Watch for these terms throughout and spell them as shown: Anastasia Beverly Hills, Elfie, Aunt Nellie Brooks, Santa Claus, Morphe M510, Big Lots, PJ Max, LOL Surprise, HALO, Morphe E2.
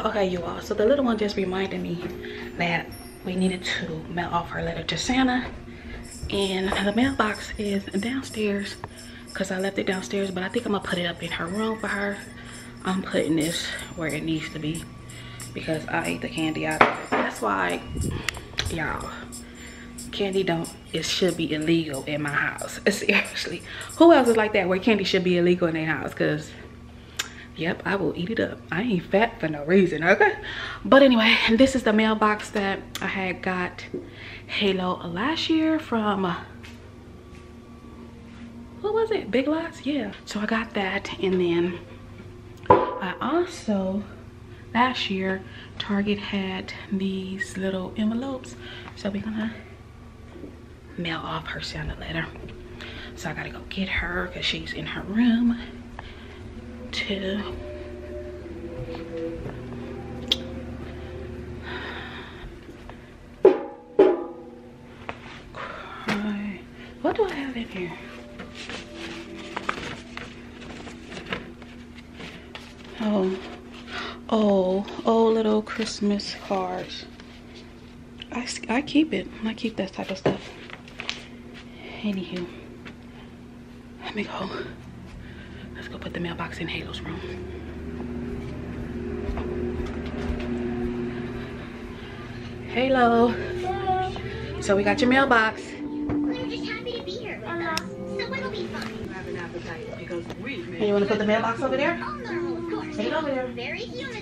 Okay, you all, so the little one just reminded me that we needed to mail off her letter to Santa, and the mailbox is downstairs because I left it downstairs, but I think I'm gonna put it up in her room for her. I'm putting this where it needs to be because I ate the candy out of it. That's why, y'all, candy it should be illegal in my house. Seriously, who else is like that where candy should be illegal in their house? Because yep, I will eat it up. I ain't fat for no reason, okay? But anyway, this is the mailbox that I had got Halo last year from, what was it? Big Lots? Yeah. So I got that, and then I also, last year, Target had these little envelopes. So we're gonna mail off her Santa letter. So I gotta go get her because she's in her room. What do I have in here? Oh, little Christmas cards. I keep it. I keep that type of stuff. Anywho, let me go. Let's go put the mailbox in Halo's room. Halo. Hello. So we got your mailbox. We're just happy to be here with us, so it'll be fun. You have an appetite because you want to put the mailbox over there? Oh no, of course. Take it over there. Very human.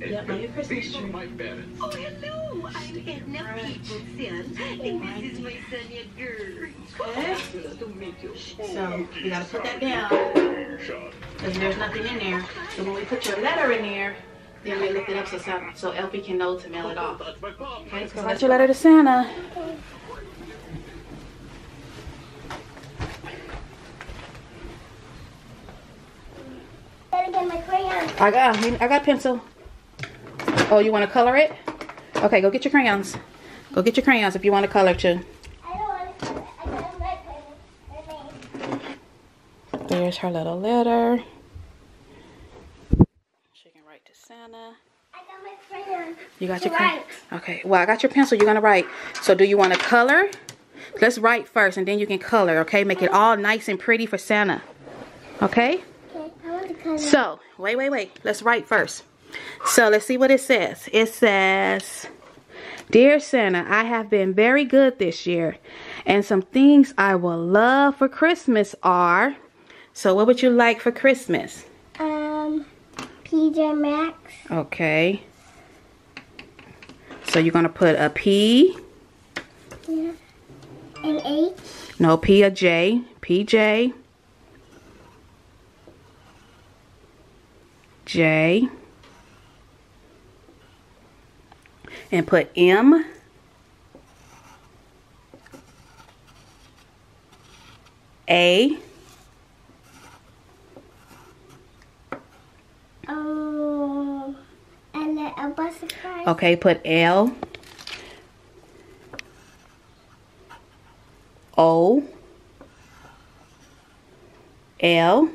Yep, on your Christmas tree. Oh hello, I'm Aunt Nellie Brooks, and this is my son Edgar. So you gotta put that down. Because there's nothing in there. So when we put your letter in there, then we lift it up so Elfie can know to mail it off. Okay, so that's your letter to Santa. Gotta get my crayon. I got a pencil. Oh, you want to color it? Okay, go get your crayons. Go get your crayons if you want to color too. There's her little letter. She can write to Santa. I got my crayon. You got your crayon? Okay. Well, I got your pencil. You're going to write. So do you want to color? Let's write first and then you can color, okay? Make it all nice and pretty for Santa. Okay? Okay. I want to color. So, wait. Let's write first. So, let's see what it says. It says, "Dear Santa, I have been very good this year. And some things I will love for Christmas are..." So what would you like for Christmas? PJ Max. Okay. So you're going to put a P. Yeah. An H. No, P, a J. PJ. J. And put M. A. Okay, put L. O. L.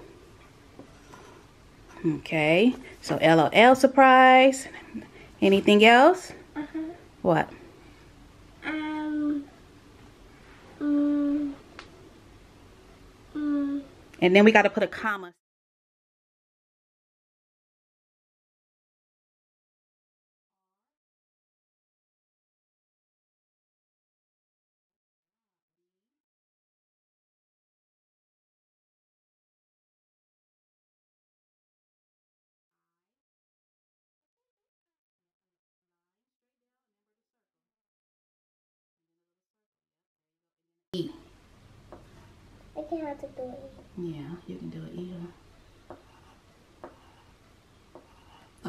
Okay, so LOL Surprise. Anything else? What? And then we got to put a comma. I can have to do it. Yeah, you can do it either.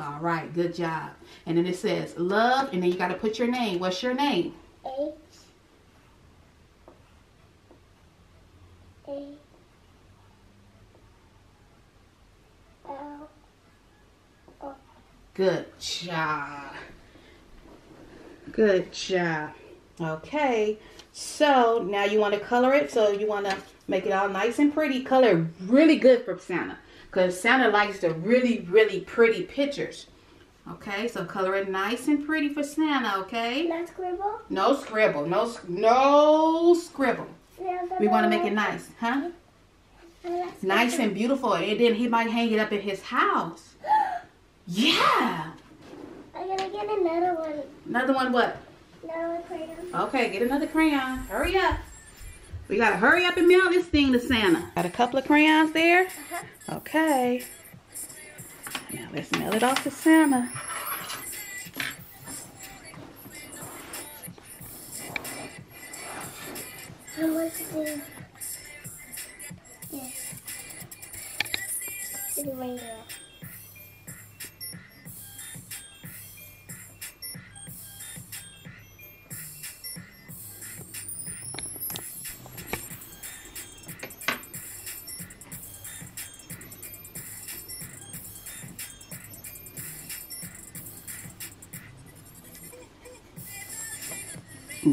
All right, good job. And then it says love, and then you got to put your name. What's your name? H. A. L. O. Good job. Good job. Okay, so now you want to color it, so you want to make it all nice and pretty. Color really good for Santa, because Santa likes the really, really pretty pictures. Okay, so color it nice and pretty for Santa, okay? No scribble? No scribble. No scribble. We want to make it nice, huh? Nice and beautiful. And then he might hang it up in his house. Yeah. I'm going to get another one. Another one what? Another crayon. Okay, get another crayon. Hurry up. We got to hurry up and mail this thing to Santa. Got a couple of crayons there? Uh-huh. Okay. Now let's mail it off to Santa. I want to do this. Do the rainbow.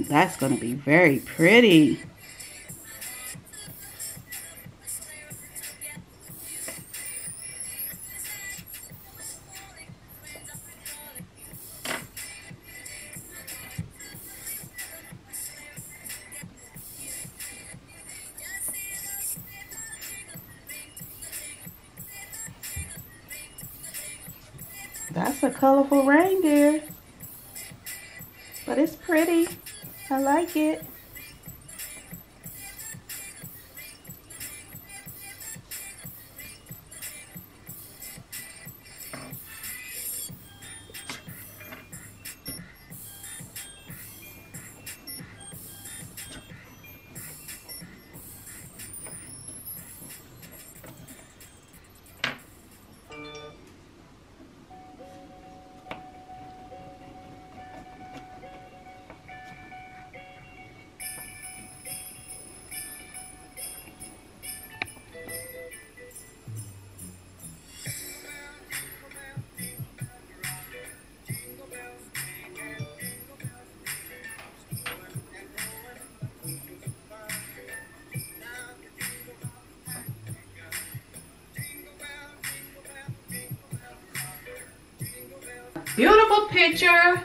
That's going to be very pretty. That's a colorful reindeer, but it's pretty. I like it. Beautiful picture.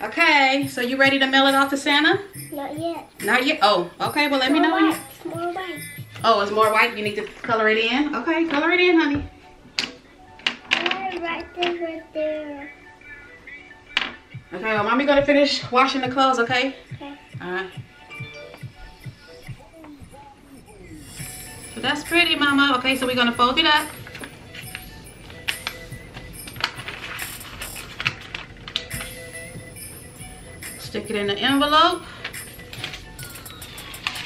Okay, so you ready to mail it off to Santa? Not yet. Not yet? Oh, okay. Well, let me know. White. More white. Oh, it's more white? You need to color it in? Okay, color it in, honey. Right there. Okay, well, Mommy gonna finish washing the clothes, okay? Okay. All right. So that's pretty, Mama. Okay, so we're gonna fold it up. Stick it in the envelope.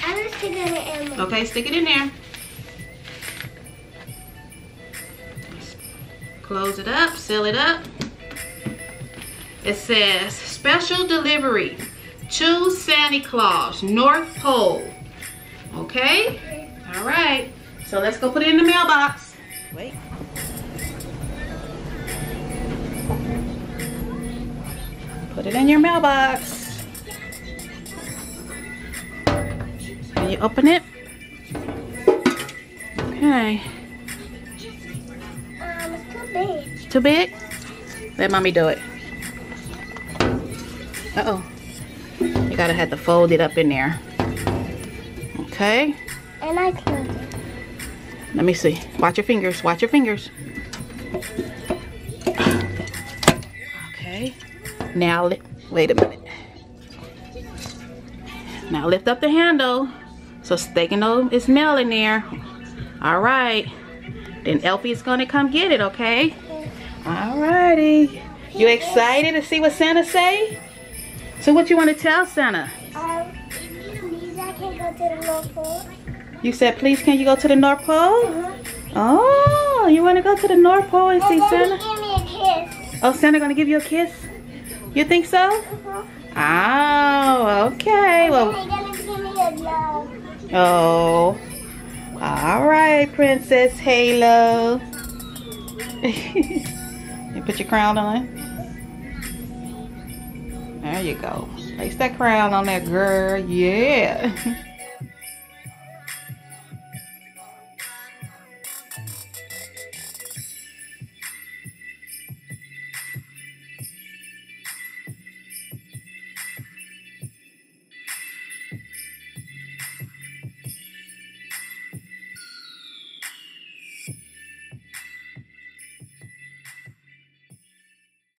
I'm going to stick it in the envelope. Okay, stick it in there. Close it up, seal it up. It says, special delivery. Choose Santa Claus, North Pole. Okay? All right. So let's go put it in the mailbox. Wait. Put it in your mailbox. Can you open it? Okay. It's too big. It's too big? Let Mommy do it. Uh-oh. You gotta have to fold it up in there. Okay. And I close it. Let me see. Watch your fingers. Watch your fingers. Okay. Now, wait a minute. Now lift up the handle so they can know it's mail in there. All right. Then Elfie is going to come get it, okay? All righty. You excited to see what Santa say? So what you want to tell Santa? Please, I can't go to the North Pole. You said, please, can you go to the North Pole? Uh-huh. Oh, you want to go to the North Pole and see Santa? Give me a kiss. Oh, Santa going to give you a kiss? You think so? Oh, okay. Well, oh, all right, Princess Halo. You put your crown on. There you go. Place that crown on that girl. Yeah.